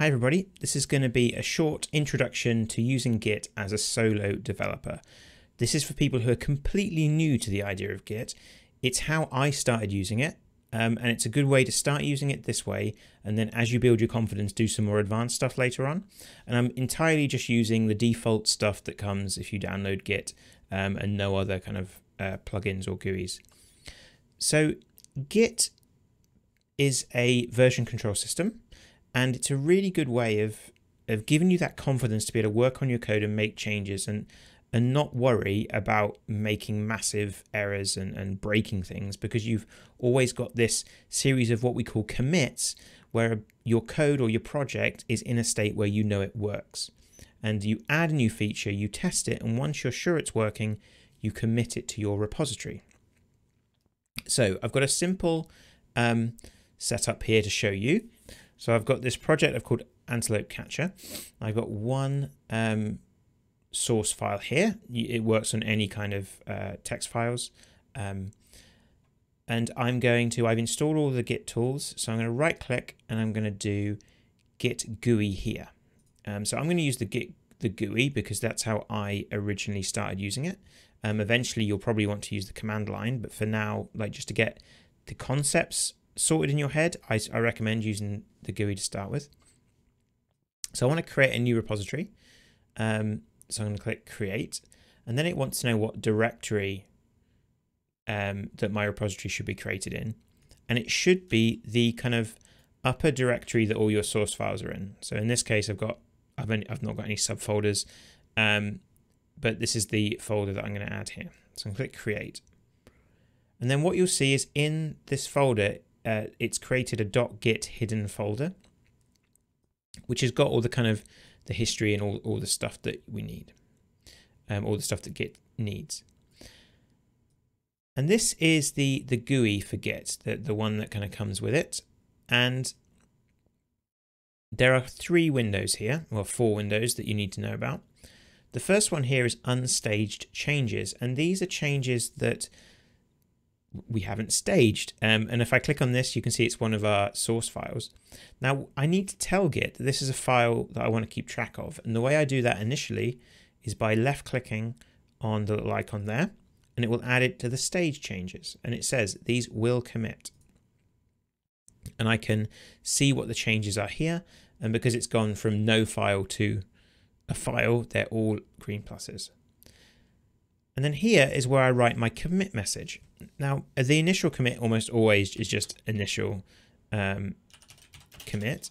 Hi everybody, this is going to be a short introduction to using Git as a solo developer. This is for people who are completely new to the idea of Git. It's how I started using it, and it's a good way to start using it this way, and then as you build your confidence, do some more advanced stuff later on. And I'm entirely just using the default stuff that comes if you download Git, and no other kind of plugins or GUIs. So Git is a version control system. And it's a really good way of giving you that confidence to be able to work on your code and make changes and not worry about making massive errors and breaking things, because you've always got this series of what we call commits where your code or your project is in a state where you know it works. And you add a new feature, you test it, and once you're sure it's working, you commit it to your repository. So I've got a simple setup here to show you. So I've got this project I've called Antelope Catcher. I've got one source file here. It works on any kind of text files. And I've installed all the Git tools. So I'm going to right click and I'm going to do Git GUI here. So I'm going to use the GUI because that's how I originally started using it. Eventually you'll probably want to use the command line, but for now, like just to get the concepts sorted in your head, I recommend using the GUI to start with. So I want to create a new repository. So I'm going to click create, and then it wants to know what directory that my repository should be created in. And it should be the kind of upper directory that all your source files are in. So in this case, I've not got any subfolders, but this is the folder that I'm going to add here. So I'm going to click create. And then what you'll see is in this folder, it's created a .git hidden folder, which has got all the kind of the history and all the stuff that we need, all the stuff that Git needs. And this is the GUI for Git, the one that kind of comes with it. And there are three windows here, well, four windows that you need to know about. The first one here is unstaged changes, and these are changes that we haven't staged. And if I click on this, you can see it's one of our source files. Now I need to tell Git that this is a file that I want to keep track of. And the way I do that initially is by left clicking on the little icon there, and it will add it to the stage changes. And it says these will commit. And I can see what the changes are here. And because it's gone from no file to a file, they're all green pluses. And then here is where I write my commit message. Now, the initial commit almost always is just initial commit.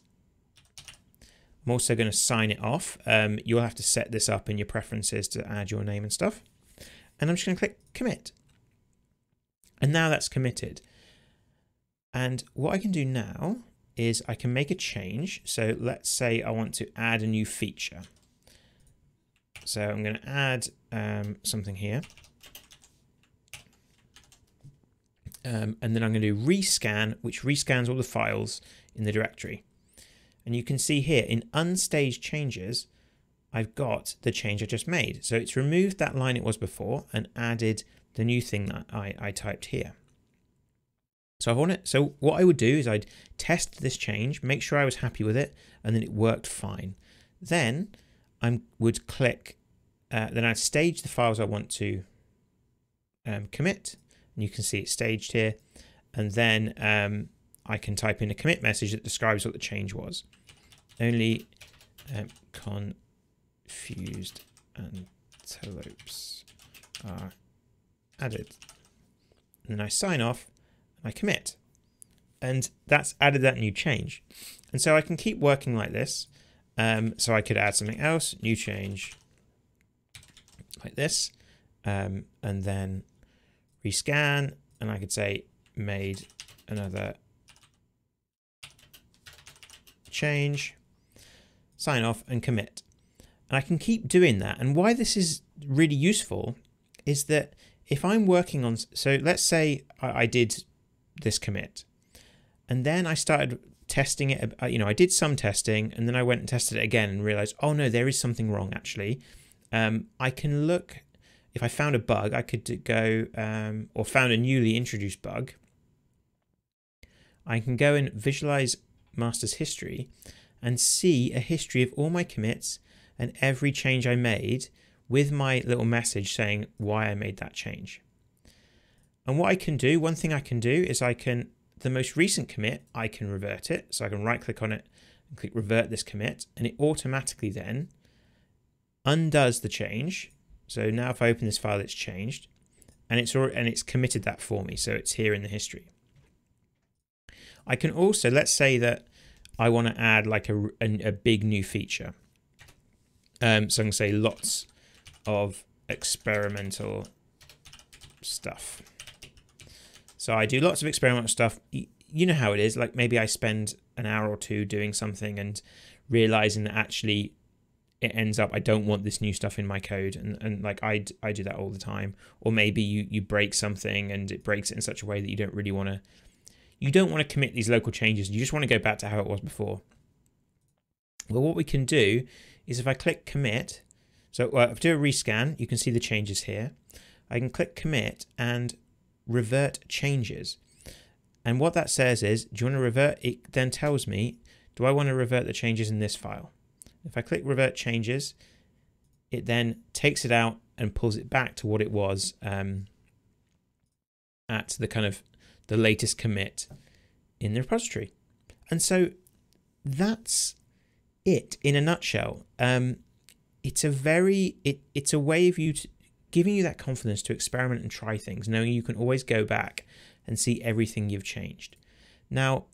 I'm also going to sign it off. You'll have to set this up in your preferences to add your name and stuff. And I'm just going to click commit. And now that's committed. And what I can do now is I can make a change. So let's say I want to add a new feature. So I'm going to add something here. And then I'm going to do rescan, which rescans all the files in the directory. And you can see here in unstaged changes, I've got the change I just made. So it's removed that line it was before and added the new thing that I typed here. So so what I would do is I'd test this change, make sure I was happy with it, and then it worked fine. Then I would click then I stage the files I want to commit, and you can see it's staged here. And then I can type in a commit message that describes what the change was. Only confused antelopes are added. And then I sign off and I commit. And that's added that new change. And so I can keep working like this. So I could add something else, new change, like this, and then rescan, and I could say made another change, sign off and commit. And I can keep doing that. And why this is really useful is that if I'm working on, so let's say I did this commit, and then I started testing it, I did some testing, and then I went and tested it again and realized, oh no, there is something wrong actually. I can look, if I found a bug, I could go, or found a newly introduced bug, I can go and visualize master's history and see a history of all my commits and every change I made with my little message saying why I made that change. And what I can do, one thing I can do is I can, the most recent commit, I can revert it. So I can right click on it and click revert this commit, and it automatically then undoes the change. So now if I open this file, it's changed and it's committed that for me. So it's here in the history. I can also, let's say that I want to add like a big new feature. So I can say lots of experimental stuff. So I do lots of experimental stuff. You know how it is, like maybe I spend an hour or two doing something and realizing that actually it ends up, I don't want this new stuff in my code. And like I do that all the time. Or maybe you break something and it breaks it in such a way that you don't really want to, you don't want to commit these local changes. You just want to go back to how it was before. Well, what we can do is if I click commit, so if I do a rescan, you can see the changes here. I can click commit and revert changes. And what that says is, do you want to revert? It then tells me, do I want to revert the changes in this file? If I click revert changes, it then takes it out and pulls it back to what it was at the kind of the latest commit in the repository. And so that's it in a nutshell. It's a very, it's a way of you giving you that confidence to experiment and try things, knowing you can always go back and see everything you've changed. Now,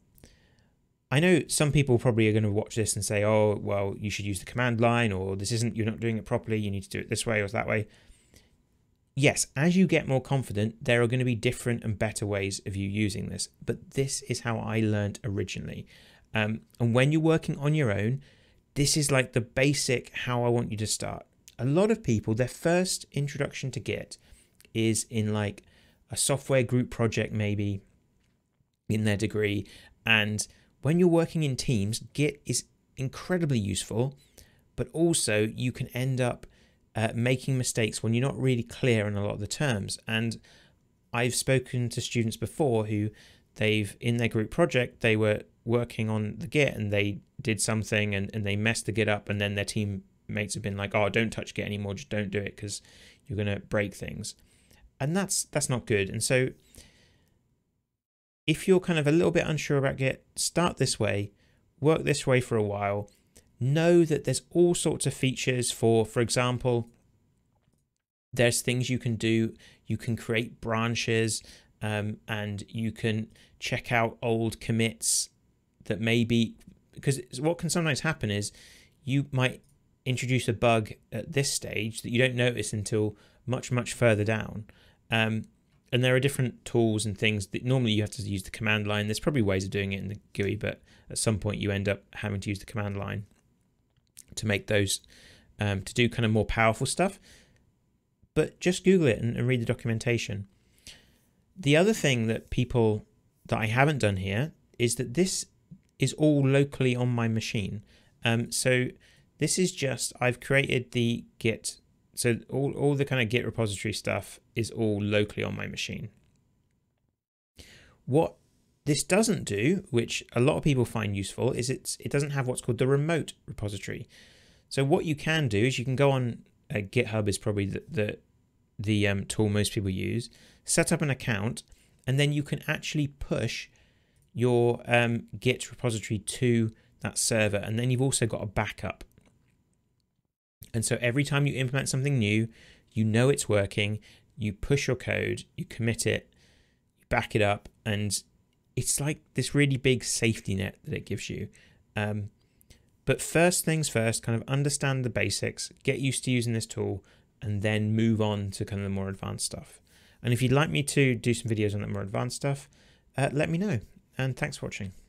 I know some people probably are going to watch this and say, oh, well, you should use the command line, or this isn't, you're not doing it properly, you need to do it this way or that way. Yes, as you get more confident, there are going to be different and better ways of you using this, but this is how I learned originally. And when you're working on your own, this is like the basic how I want you to start. A lot of people, their first introduction to Git is in like a software group project, maybe in their degree. And when you're working in teams, Git is incredibly useful, but also you can end up making mistakes when you're not really clear on a lot of the terms. And I've spoken to students before who they've, in their group project, they were working on the Git and they did something and they messed the Git up, and then their teammates have been like, oh, don't touch Git anymore, just don't do it because you're going to break things. And that's not good. And so if you're kind of a little bit unsure about Git, start this way, work this way for a while, know that there's all sorts of features for example, there's things you can do. You can create branches and you can check out old commits that maybe, because what can sometimes happen is you might introduce a bug at this stage that you don't notice until much, much further down. And there are different tools and things that normally you have to use the command line. There's probably ways of doing it in the GUI, but at some point you end up having to use the command line to make those, to do kind of more powerful stuff. But just Google it and read the documentation. The other thing that people, that I haven't done here, is that this is all locally on my machine. So this is just, I've created the Git. So all the kind of Git repository stuff is all locally on my machine. What this doesn't do, which a lot of people find useful, is it doesn't have what's called the remote repository. So what you can do is you can go on GitHub is probably the tool most people use, set up an account, and then you can actually push your Git repository to that server, and then you've also got a backup. And so every time you implement something new, you know it's working, you push your code, you commit it, you back it up, and it's like this really big safety net that it gives you. But first things first, kind of understand the basics, get used to using this tool, and then move on to kind of the more advanced stuff. And if you'd like me to do some videos on that more advanced stuff, let me know. And thanks for watching.